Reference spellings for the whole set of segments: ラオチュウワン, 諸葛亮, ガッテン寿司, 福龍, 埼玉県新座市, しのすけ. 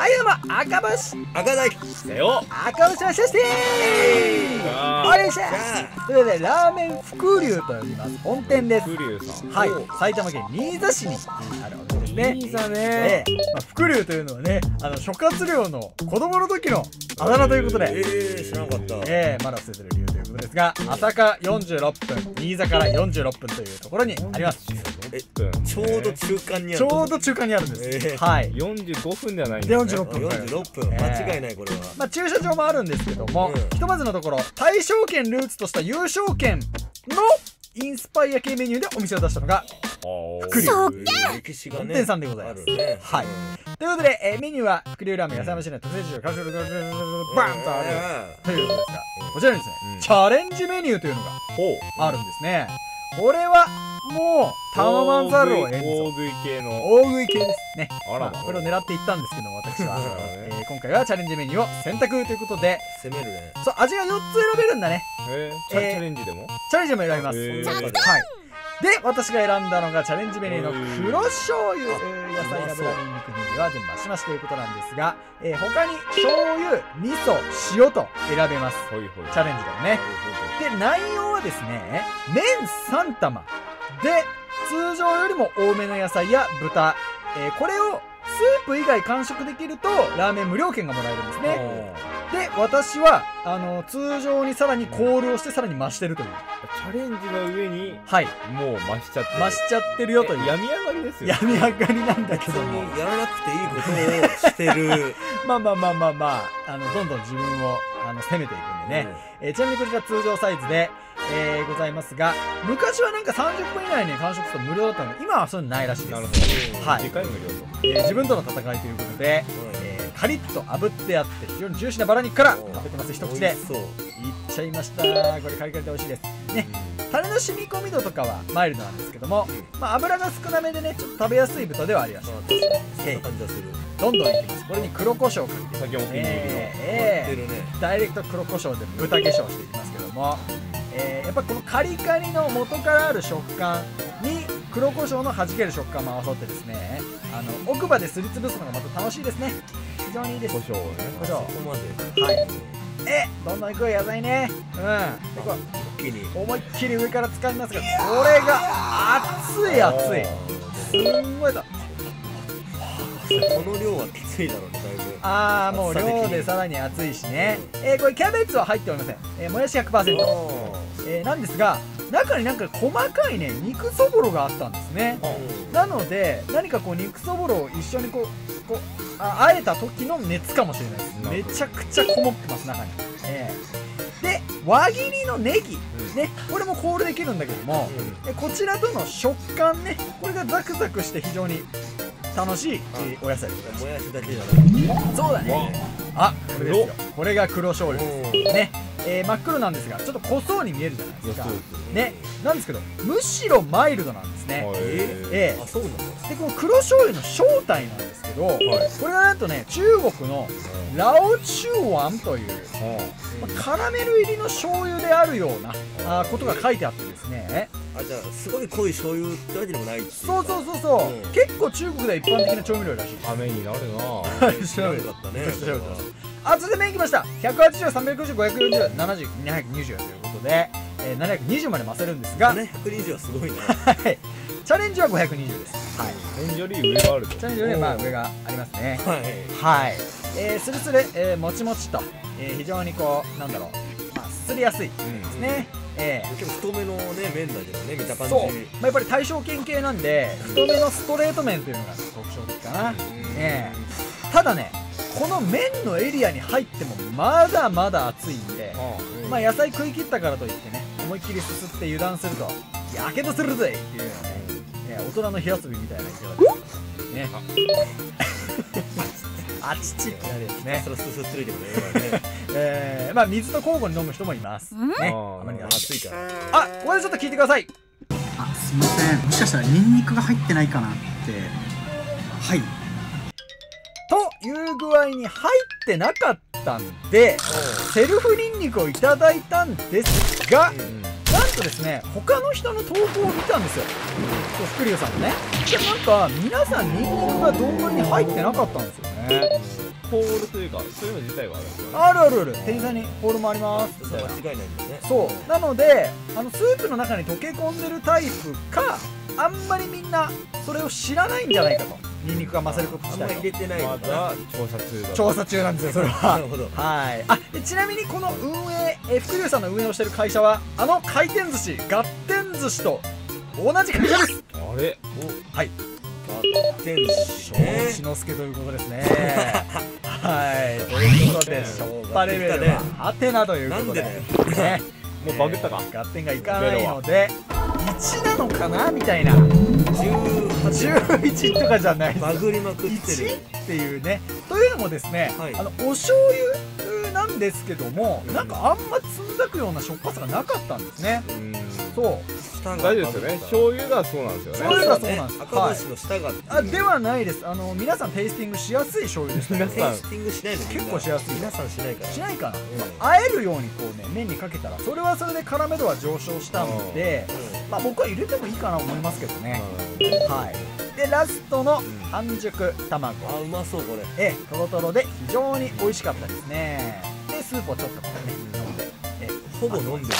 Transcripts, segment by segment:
葉山赤星赤崎だよ赤星はシャシティーお願いしますということでラーメン福龍と呼びます本店です。福龍さんはい埼玉県新座市にあるお店ですね。新座ね福龍というのはね諸葛亮の子供の時のあだ名ということで知らなかったまだ捨ててる理由ということですが朝霞46分新座から46分というところにあります。ちょうど中間にあるあるんです。はい。45分ではないんですね。46分間違いないこれは。まあ駐車場もあるんですけども、ひとまずのところ大正圏ルーツとした優勝圏のインスパイア系メニューでお店を出したのが福龍本店さんでございます。はい。ということでメニューは福龍ラーメン野菜増しの特製汁カルシウムバンとあるということですが、こちらにですねチャレンジメニューというのがあるんですね。これはもう頼まんざるを得んぞ大食い系ですね。これを狙っていったんですけど私は今回はチャレンジメニューを選択ということで攻めるね。そう味が4つ選べるんだね。チャレンジでも選びます。はいで私が選んだのがチャレンジメニューの黒醤油野菜油にんにくネギは全部増し増しということなんですが他に醤油味噌塩と選べますチャレンジだよね。で内容はですね麺3玉で通常よりも多めの野菜や豚、これをスープ以外完食できるとラーメン無料券がもらえるんですね。で私は通常にさらにコールをしてさらに増してるというチャレンジの上にはいもう増しちゃってるよという病み上がりですよ。病み上がりなんだけどもやらなくていいことをしてるどんどん自分を攻めていくんでね、ちなみにこちら通常サイズでございますが昔はなんか30分以内に完食すると無料だったので今はそういうのないらしいです。なるほどはい自分との戦いということでカリッと炙ってあって非常にジューシーなバラ肉から食べてます一口でいっちゃいました。これカリカリで美味しいですね。タレの染み込み度とかはマイルドなんですけども油が少なめでねちょっと食べやすい豚ではありました。どんどんいきます。これに黒胡椒をかけて先ほどお気に入りのダイレクト黒胡椒で豚化粧していきますけどもやっぱこのカリカリの元からある食感に黒胡椒の弾ける食感も合わさってですね奥歯ですりつぶすのがまた楽しいですね。非常にいいです。胡椒をね胡椒はいどんどんいくよ野菜ねでこう思いっきり上から掴みますがこれが熱いすんごいだこの量はきついだろうねだいぶああもう量でさらに熱いしねこれキャベツは入っておりませんもやし 100% なんですが中になんか細かいね肉そぼろがあったんですね。なので何かこう肉そぼろを一緒にあえた時の熱かもしれないです。めちゃくちゃこもってます中にで輪切りのネギねこれもコールできるんだけどもこちらとの食感ねこれがザクザクして非常に楽しいお野菜でございます。もやしだけじゃないそうだねあこれですよこれが黒醤油ですね。真っ黒なんですがちょっと濃そうに見えるじゃないですかね。なんですけどむしろマイルドなんですね。でこの黒醤油の正体なんですけどこれがなんとね中国のラオチュウワンというカラメル入りの醤油であるようなことが書いてあってですねじゃあすごい濃い醤油ってわけでもないっていうそうそうそうそう結構中国では一般的な調味料らしい。ためになるなぁ調べたったねあ、続いて麺いきました180、360、540、70、220ということで720まで増せるんですが120はすごいねはいチャレンジは520ですはいチャレンジより上があるチャレンジよりまあ上がありますねはいスルスルもちもちと非常にこうなんだろうすりやすいですね。結構太めのね麺だけどね見た感じそうやっぱり大正圏系なんで太めのストレート麺というのが特徴的かな。ただねこの麺のエリアに入ってもまだまだ暑いんでまあ野菜食い切ったからといってね思いっきりすすって油断するとやけどするぜっていうようなね大人の火遊びみたいな勢いねあちちってなるやつね。それすすってるけどね。まあ水と交互に飲む人もいます。ね。あまり熱いから。あ、ここでちょっと聞いてください。あ、すみません。もしかしたらニンニクが入ってないかなって。はい。という具合に入ってなかったんで、セルフニンニクをいただいたんですが、なんとですね、他の人の投稿を見たんですよ。福龍さんのね。なんか皆さんニンニクが丼に入ってなかったんですよね。ホールというかそういうの自体はあるんですよね。あるあるある、店員さんにホールもありますって間違いないんですね。そうなのでスープの中に溶け込んでるタイプか、あんまりみんなそれを知らないんじゃないかと、ニンニクが混ざること自体入れてないまだ調査中なんですよ、それは。なるほど。はい。あ、ちなみにこの運営福龍さんの運営をしてる会社は回転寿司ガッテン寿司と同じ会社です。あれ、はい、しのすけということですね。はい、ということで、しょっぱレベルはハテナということで、ね、もうバグったか、合点がいかないので、1なのかなみたいな、11とかじゃない、バグりまくってるっていうね。というのもですね、お醤油なんですけども、なんかあんまつんざくようなしょっぱさがなかったんですね。大丈夫ですよね。醤油がそうなんですよね。醤油がそうなんです。赤星の下が。あ、ではないです。皆さんテイスティングしやすい醤油です。皆さんテイスティングしないの。結構しやすい。皆さんしないから。しないかな。あえるようにこうね、麺にかけたら、それはそれで辛め度は上昇したので、まあ僕は入れてもいいかなと思いますけどね。はい。でラストの半熟卵。あ、うまそうこれ。とろとろで非常に美味しかったですね。でスープをちょっとこうね飲んで、ほぼ飲んでる。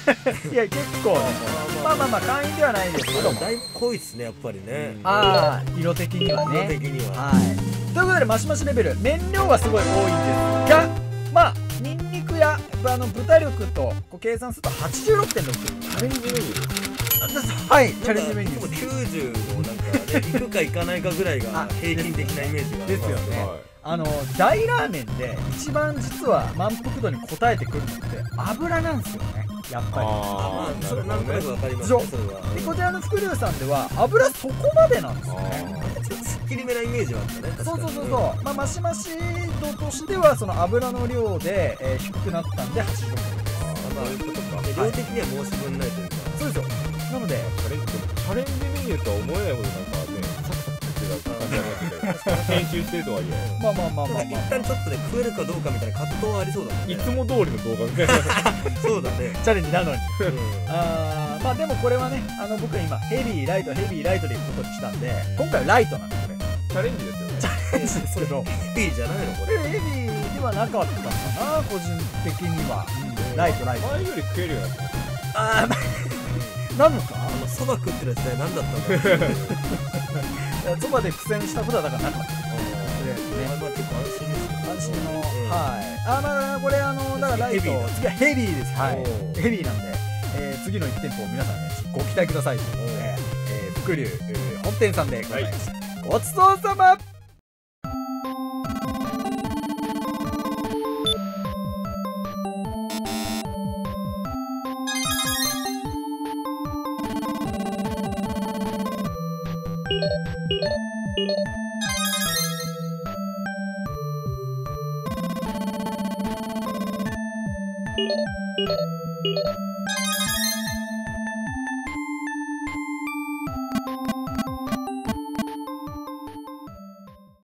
いや結構まあまあまあ簡易ではないですけども、だいぶ濃いですねやっぱりね。ああ、色的にはね。色的には。はい。ということでマシマシレベル、麺量はすごい多いんですが、まあニンニクや豚力と計算すると 86.6、 チャレンジメニュー。はい、チャレンジメニュー90のなんか行くか行かないかぐらいが平均的なイメージがですよね。大ラーメンで一番実は満腹度に応えてくるのって油なんですよね、やっぱり。ああ、それなんとなくわかりますね。でこちらの福龍さんでは油そこまでなんですよね。ちょっとすっきりめなイメージはあったね。そうそうそうそう。まあマシマシ度としてはその油の量で低くなったんで80度。ああ、そういうことか。量的には申し分ないというか。そうですよ。なのでチャレンジメニューとは思えないことなんかね、サクサク編集してるとはいえ、まあまあまあまあ、一旦ちょっとね食えるかどうかみたいな葛藤はありそうだね。いつも通りの動画みたいな。そうだね、チャレンジなのに。ああ、まあでもこれはね、僕は今ヘビーライトヘビーライトでいくことにしたんで、今回はライトなんでこれチャレンジですよね。チャレンジですけどヘビーじゃないのこれ。ヘビーではなかったかな、個人的には。ライトライト前より食えるようになった。ああ、なのかそば食ってる時代何だったんだろう。そばで苦戦したことはだからなかった。安心の、はい。あ、まあこれだからライト次はヘビーです。はい。ヘビーなんで、次の1店舗を皆さんねご期待くださいということで、福龍本店さんでございます。ごちそうさま。